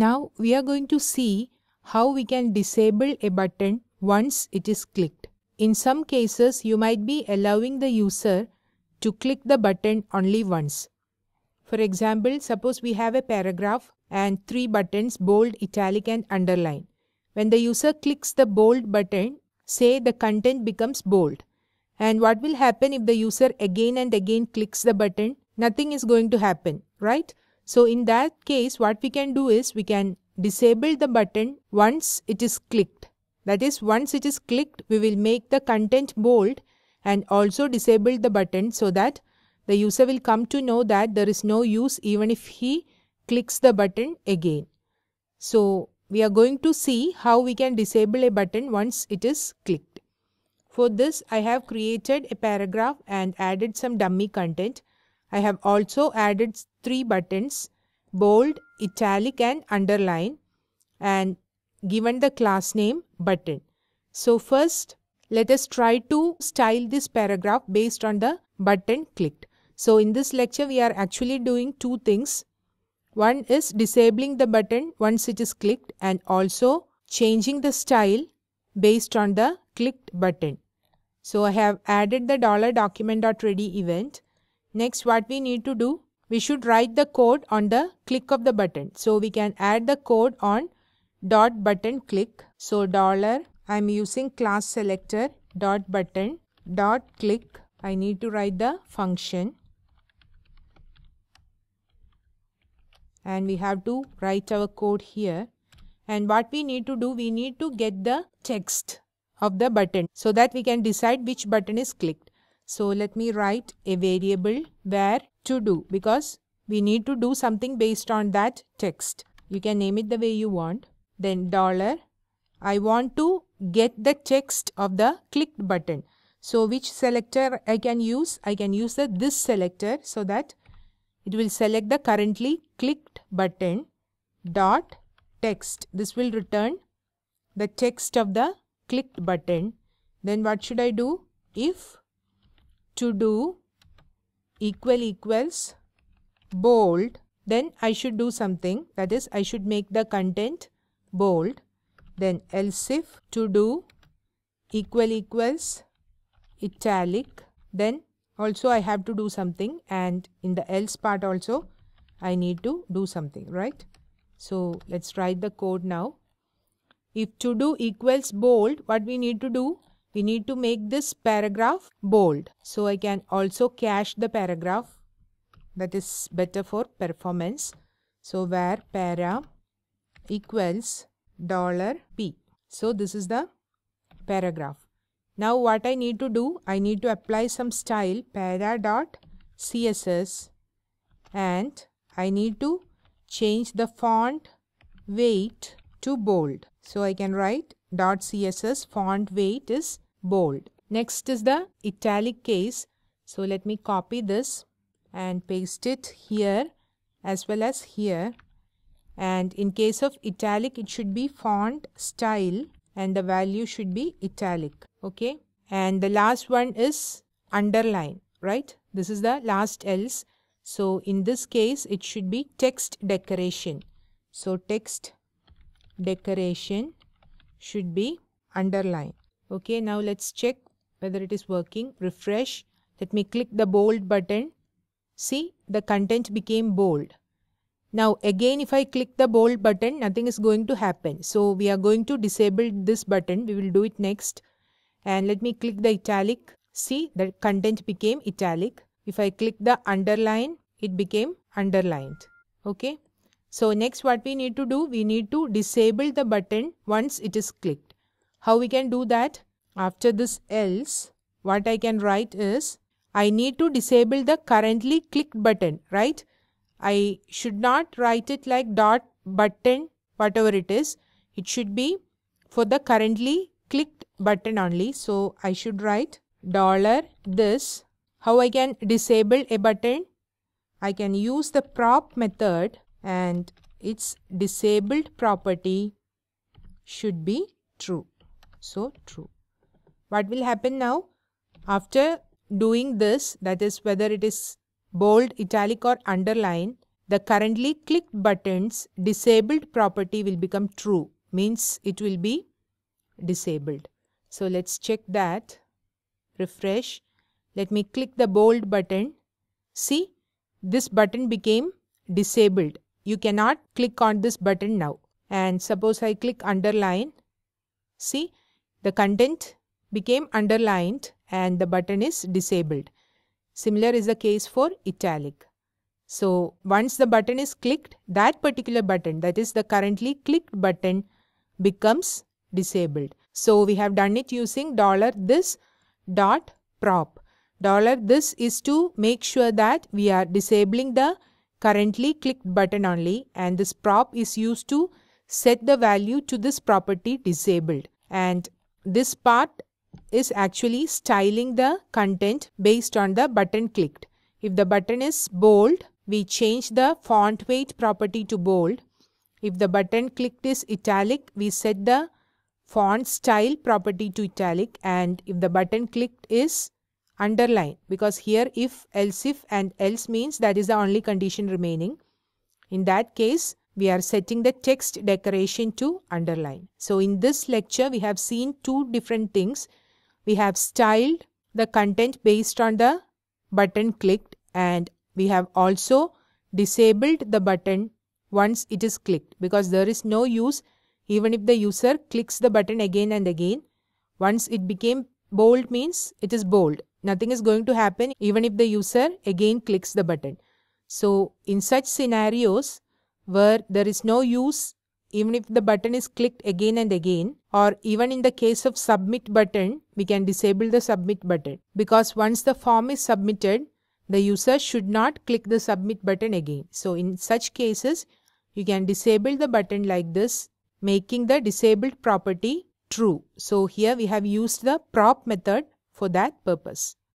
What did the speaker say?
Now we are going to see how we can disable a button once it is clicked. In some cases, you might be allowing the user to click the button only once. For example, suppose we have a paragraph and 3 buttons, bold, italic and underline. When the user clicks the bold button, say the content becomes bold. And what will happen if the user again and again clicks the button? Nothing is going to happen, right? So in that case, what we can do is we can disable the button once it is clicked. That is, once it is clicked, we will make the content bold and also disable the button so that the user will come to know that there is no use even if he clicks the button again. So we are going to see how we can disable a button once it is clicked. For this, I have created a paragraph and added some dummy content. I have also added 3 buttons, bold, italic and underline, and given the class name button. So first, let us try to style this paragraph based on the button clicked. So in this lecture, we are actually doing 2 things. One is disabling the button once it is clicked and also changing the style based on the clicked button. So I have added the $document.ready event. Next, what we need to do, we should write the code on the click of the button. So we can add the code on dot button click. So dollar, I'm using class selector dot button dot click. I need to write the function and we have to write our code here. And what we need to do, we need to get the text of the button so that we can decide which button is clicked. So let me write a variable where to do, because we need to do something based on that text. You can name it the way you want. Then dollar, I want to get the text of the clicked button. So which selector I can use? I can use the this selector so that it will select the currently clicked button dot text. This will return the text of the clicked button. Then what should I do? If to do equals bold, then I should do something. That is, I should make the content bold. Then else if to do equals italic, then also I have to do something, and in the else part also I need to do something, right? So let's write the code now. If to do equals bold, what we need to do? We need to make this paragraph bold. So I can also cache the paragraph. That is better for performance. So where para equals $p. So this is the paragraph. Now what I need to do, I need to apply some style para.css, and I need to change the font weight to bold. So I can write .css font weight is bold. Next is the italic case. So let me copy this and paste it here as well as here. And in case of italic, it should be font style and the value should be italic. Okay, and the last one is underline, right? This is the last else. So in this case, it should be text decoration. So text decoration should be underline. Okay, now let's check whether it is working. Refresh. Let me click the bold button. See, the content became bold. Now again, if I click the bold button, nothing is going to happen. So we are going to disable this button. We will do it next. And let me click the italic. See, the content became italic. If I click the underline, it became underlined. Okay. So next what we need to do, we need to disable the button once it is clicked. How we can do that? After this else, what I can write is, I need to disable the currently clicked button, right? I should not write it like dot button, whatever it is. It should be for the currently clicked button only. So I should write dollar this. How I can disable a button? I can use the prop method and its disabled property should be true. So true. What will happen now? After doing this, that is whether it is bold, italic or underline, the currently clicked button's disabled property will become true, means it will be disabled. So let's check that. Refresh. Let me click the bold button. See, this button became disabled. You cannot click on this button now. And suppose I click underline. See, the content became underlined and the button is disabled. Similar is the case for italic. So once the button is clicked, that particular button, that is the currently clicked button, becomes disabled. So we have done it using $this.prop. $this is to make sure that we are disabling the currently clicked button only, and this prop is used to set the value to this property disabled. And this part is actually styling the content based on the button clicked. If the button is bold, we change the font weight property to bold. If the button clicked is italic, we set the font style property to italic. And if the button clicked is underline, because here if, else if and else means that is the only condition remaining. In that case, we are setting the text decoration to underline. So in this lecture, we have seen two different things. We have styled the content based on the button clicked, and we have also disabled the button once it is clicked, because there is no use even if the user clicks the button again and again. Once it became bold means it is bold. Nothing is going to happen even if the user again clicks the button. So in such scenarios where there is no use even if the button is clicked again and again, or even in the case of submit button, we can disable the submit button, because once the form is submitted, the user should not click the submit button again. So in such cases, you can disable the button like this, making the disabled property true. So here we have used the prop method for that purpose.